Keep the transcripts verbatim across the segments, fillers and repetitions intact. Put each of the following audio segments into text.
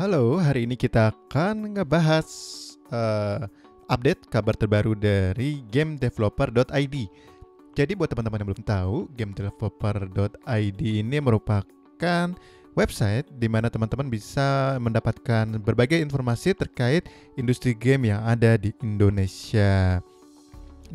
Halo, hari ini kita akan ngebahas uh, update kabar terbaru dari GameDeveloper.id. Jadi buat teman-teman yang belum tahu, GameDeveloper.id ini merupakan website di mana teman-teman bisa mendapatkan berbagai informasi terkait industri game yang ada di Indonesia.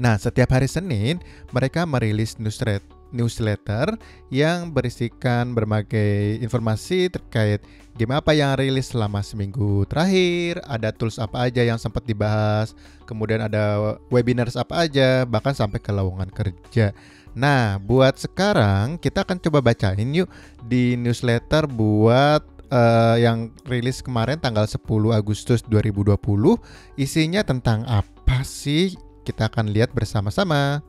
Nah, setiap hari Senin mereka merilis newsletter newsletter yang berisikan berbagai informasi terkait game apa yang rilis selama seminggu terakhir, ada tools apa aja yang sempat dibahas, kemudian ada webinars apa aja, bahkan sampai ke lowongan kerja. Nah, buat sekarang kita akan coba bacain yuk di newsletter buat uh, yang rilis kemarin tanggal sepuluh Agustus dua ribu dua puluh. Isinya tentang apa sih? Kita akan lihat bersama-sama.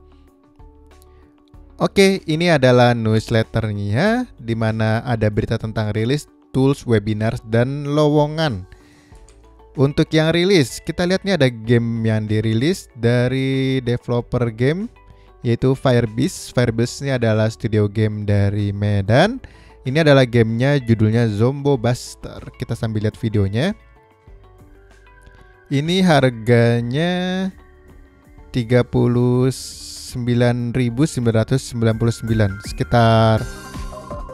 Oke, ini adalah newsletternya, di mana ada berita tentang rilis, tools, webinars, dan lowongan. Untuk yang rilis, kita lihat nih ada game yang dirilis dari developer game, yaitu Firebeast. Firebeast ini adalah studio game dari Medan. Ini adalah gamenya, judulnya Zombo Buster. Kita sambil lihat videonya. Ini harganya tiga puluh sembilan ribu sembilan ratus sembilan puluh sembilan, sekitar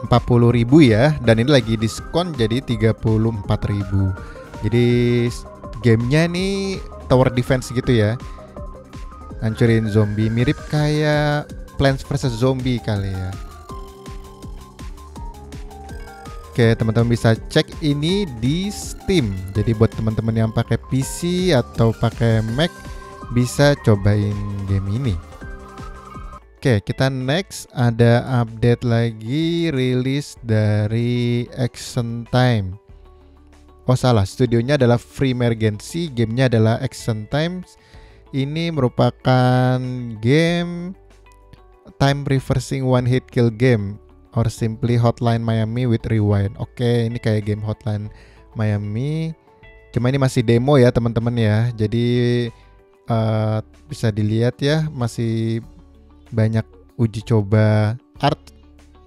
empat puluh ribu ya, dan ini lagi diskon jadi tiga puluh empat ribu. Jadi gamenya nih tower defense gitu ya, hancurin zombie, mirip kayak Plants vs Zombie kali ya. Oke, teman-teman bisa cek ini di Steam. Jadi buat teman-teman yang pakai P C atau pakai Mac bisa cobain game ini. Oke, kita next, ada update lagi rilis dari Action Time. Oh salah, studionya adalah Freemergency, gamenya adalah Action Time. Ini merupakan game time reversing one hit kill game, or simply Hotline Miami with rewind. Oke, ini kayak game Hotline Miami, cuma ini masih demo ya teman-teman ya. Jadi Uh, bisa dilihat ya, masih banyak uji coba art,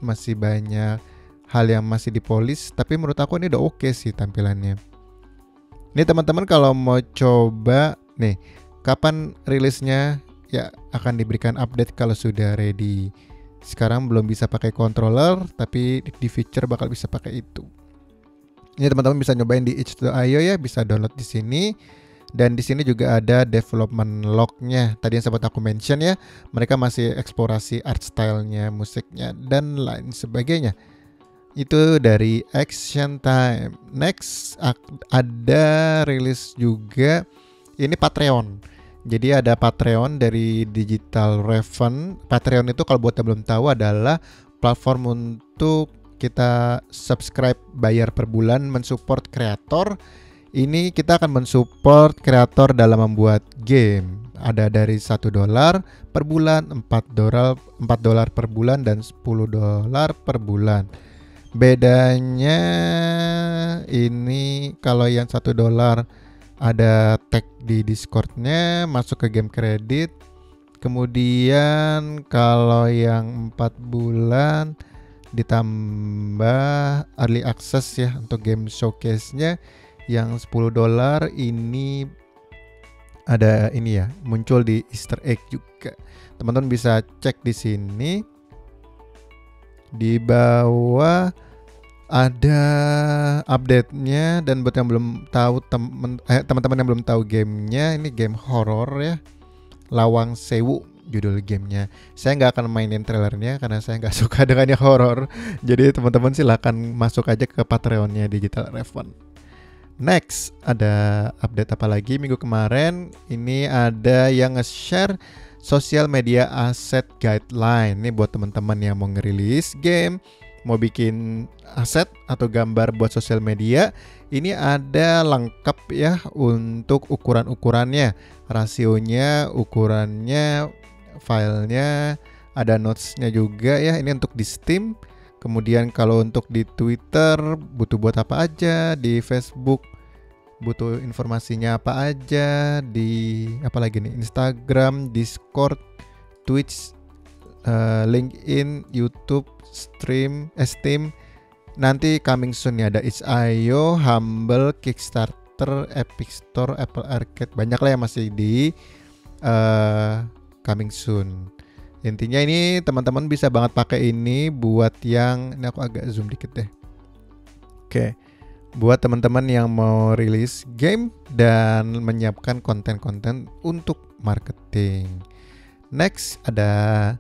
masih banyak hal yang masih dipolis, tapi menurut aku ini udah oke okay sih tampilannya. Ini teman-teman kalau mau coba nih, kapan rilisnya ya akan diberikan update kalau sudah ready. Sekarang belum bisa pakai controller, tapi di feature bakal bisa pakai itu. Ini teman-teman bisa nyobain di itch dot i o ya, bisa download di sini. Dan di sini juga ada development lognya. Tadi yang sempat aku mention ya, mereka masih eksplorasi art stylenya, musiknya, dan lain sebagainya. Itu dari Action Time. Next ada rilis juga, ini Patreon. Jadi ada Patreon dari Digital Raven. Patreon itu kalau buat yang belum tahu adalah platform untuk kita subscribe, bayar per bulan, mensupport kreator. Ini kita akan mensupport kreator dalam membuat game. Ada dari satu dolar per bulan, empat dolar per bulan, dan sepuluh dolar per bulan. Bedanya ini kalau yang satu dolar ada tag di Discordnya, masuk ke game kredit. Kemudian kalau yang empat bulan ditambah early access ya untuk game showcase-nya. Yang sepuluh dolar ini ada ini ya, muncul di Easter egg juga. Teman-teman bisa cek di sini. Di bawah ada update-nya, dan buat yang belum tahu teman eh, teman-teman yang belum tahu gamenya, ini game horor ya. Lawang Sewu judul gamenya. Saya nggak akan mainin trailernya karena saya nggak suka dengan yang horor. Jadi teman-teman silahkan masuk aja ke Patreon-nya Digital Raven. Next, ada update apa lagi minggu kemarin? Ini ada yang nge-share social media asset guideline. Ini buat teman-teman yang mau ngerilis game, mau bikin aset atau gambar buat sosial media. Ini ada lengkap ya untuk ukuran-ukurannya, rasionya, ukurannya, filenya, ada notes-nya juga ya. Ini untuk di Steam. Kemudian kalau untuk di Twitter butuh buat apa aja, di Facebook butuh informasinya apa aja, di apalagi nih, Instagram, Discord, Twitch, uh, LinkedIn, YouTube, Stream, eh, Steam, Nanti coming soon ya, ada itch dot i o, Humble, Kickstarter, Epic Store, Apple Arcade, banyak lah yang masih di uh, coming soon. Intinya ini teman-teman bisa banget pakai ini buat yang, ini aku agak zoom dikit deh. Oke, buat teman-teman yang mau rilis game dan menyiapkan konten-konten untuk marketing. Next ada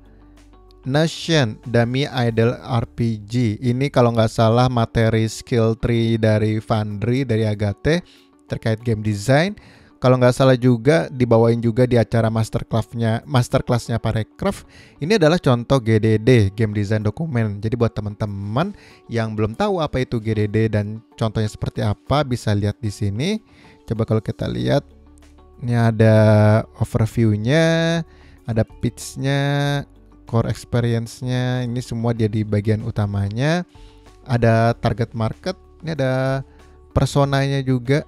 Notion, Dummy Idle R P G. Ini kalau nggak salah materi Skill Tree dari Foundry, dari Agate, terkait game design. Kalau nggak salah juga dibawain juga di acara masterclass-nya, masterclass-nya Parecraft. Ini adalah contoh G D D, game design dokumen. Jadi buat teman-teman yang belum tahu apa itu G D D dan contohnya seperti apa, bisa lihat di sini. Coba kalau kita lihat, ini ada overview-nya, ada pitch-nya, core experience-nya. Ini semua dia di bagian utamanya. Ada target market, ini ada personanya juga,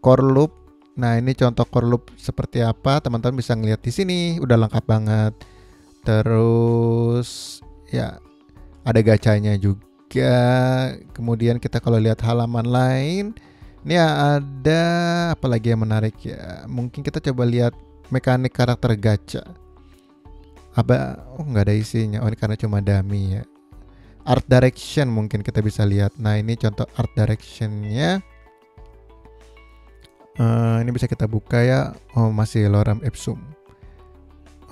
core loop. Nah, ini contoh core loop seperti apa, teman-teman bisa ngelihat di sini, udah lengkap banget. Terus ya, ada gacanya juga. Kemudian kita kalau lihat halaman lain, ini ada apa lagi yang menarik ya? Mungkin kita coba lihat mekanik karakter gacha. Apa, oh nggak ada isinya. Oh, ini karena cuma dummy ya. Art direction mungkin kita bisa lihat. Nah, ini contoh art direction-nya. Uh, ini bisa kita buka ya. Oh, masih lorem ipsum.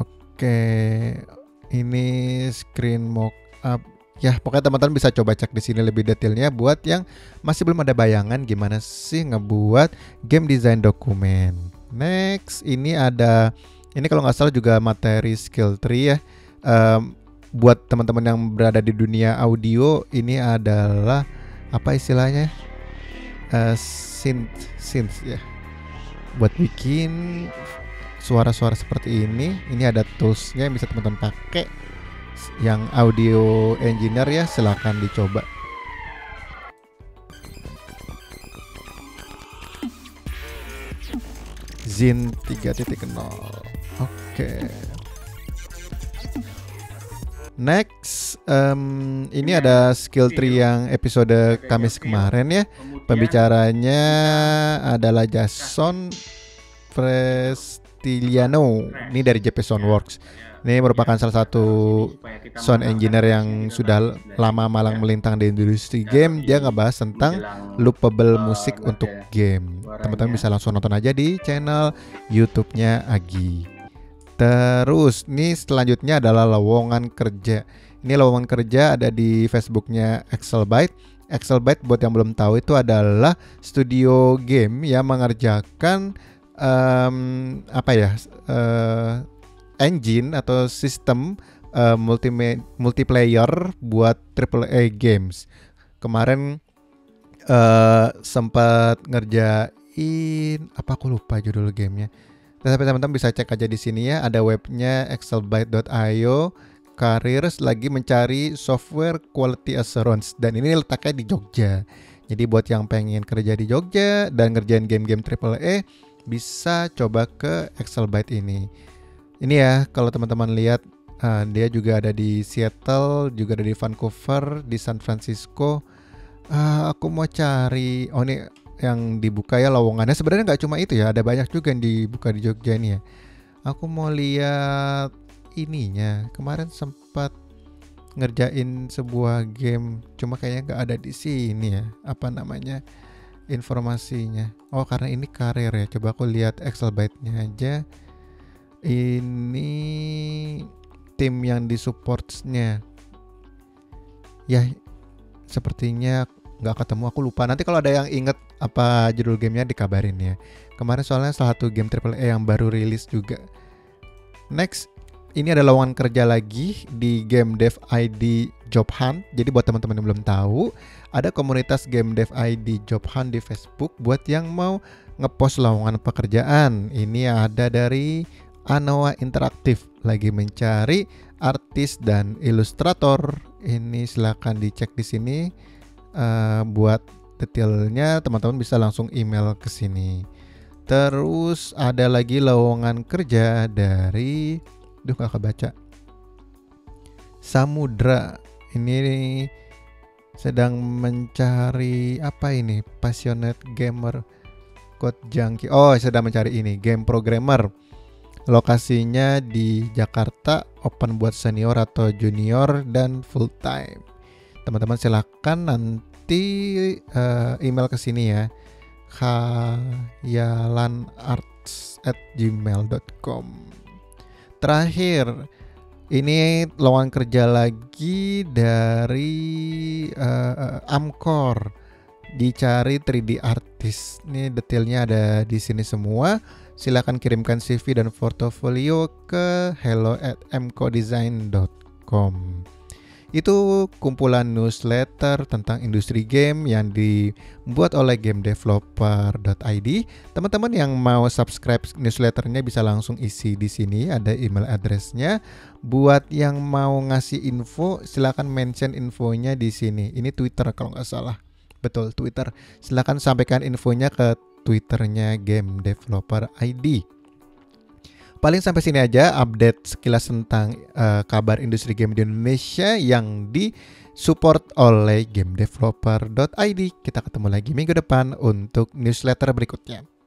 Oke, okay. Ini screen mock up. Ya, pokoknya teman-teman bisa coba cek di sini lebih detailnya buat yang masih belum ada bayangan gimana sih ngebuat game design dokumen. Next, ini ada, ini kalau nggak salah juga materi skill tree ya. Um, buat teman-teman yang berada di dunia audio, ini adalah apa istilahnya? Uh, synth synth ya, buat bikin suara-suara seperti ini. Ini ada toolsnya yang bisa teman-teman pakai. Yang audio engineer ya, silahkan dicoba. Zyn tiga titik nol. Oke. Next, um, ini ada skill tree yang episode Kamis kemarin ya. Pembicaranya adalah Jason Prestiliano. Ini dari J P Soundworks. Ini merupakan salah satu sound engineer yang sudah lama malang melintang di industri game. Dia ngebahas tentang loopable musik untuk game. Teman-teman bisa langsung nonton aja di channel YouTube-nya Agi. Terus nih selanjutnya adalah lowongan kerja. Ini lowongan kerja ada di Facebooknya AccelByte. AccelByte buat yang belum tahu itu adalah studio game yang mengerjakan um, apa ya uh, engine atau sistem uh, multiplayer buat triple A games. Kemarin uh, sempat ngerjain apa, aku lupa judul gamenya. Tapi teman-teman bisa cek aja di sini ya, ada webnya AccelByte dot i o, careers, lagi mencari software quality assurance, dan ini letaknya di Jogja. Jadi buat yang pengen kerja di Jogja dan ngerjain game-game triple A, bisa coba ke AccelByte ini. Ini ya, kalau teman-teman lihat uh, dia juga ada di Seattle, juga ada di Vancouver, di San Francisco. Uh, aku mau cari, oh ini yang dibuka ya lowongannya, sebenarnya nggak cuma itu ya, ada banyak juga yang dibuka di Jogja ini ya. Aku mau lihat ininya, kemarin sempat ngerjain sebuah game, cuma kayaknya nggak ada di sini ya, apa namanya informasinya. Oh, karena ini karir ya, coba aku lihat AccelByte-nya aja. Ini tim yang disupportnya ya, sepertinya nggak ketemu, aku lupa. Nanti kalau ada yang inget apa judul gamenya dikabarin ya. Kemarin soalnya salah satu game triple A yang baru rilis juga. Next, ini ada lowongan kerja lagi di GameDev.id Job Hunt. Jadi buat teman-teman yang belum tahu, ada komunitas GameDev.id Job Hunt di Facebook buat yang mau ngepost lowongan pekerjaan. Ini ada dari Anoa Interaktif, lagi mencari artis dan ilustrator. Ini silahkan dicek di sini. Uh, buat detailnya teman-teman bisa langsung email ke sini. Terus ada lagi lowongan kerja dari, duh gak kebaca, Samudra. Ini sedang mencari apa ini? Passionate gamer code junkie. Oh, sedang mencari ini, game programmer. Lokasinya di Jakarta, open buat senior atau junior dan full time. Teman-teman silahkan nanti uh, email ke sini ya. khayalanarts at gmail dot com. Terakhir, ini lowongan kerja lagi dari uh, Amkor, dicari tiga D artist. Ini detailnya ada di sini semua. Silakan kirimkan C V dan portofolio ke hello at m c o design dot com. Itu kumpulan newsletter tentang industri game yang dibuat oleh game developer dot i d. Teman-teman yang mau subscribe newsletternya bisa langsung isi di sini, ada email addressnya. Buat yang mau ngasih info, silakan mention infonya di sini. Ini Twitter kalau nggak salah, betul Twitter. Silakan sampaikan infonya ke Twitternya game developer dot i d. Paling sampai sini aja update sekilas tentang uh, kabar industri game di Indonesia yang disupport oleh game developer dot i d. Kita ketemu lagi minggu depan untuk newsletter berikutnya.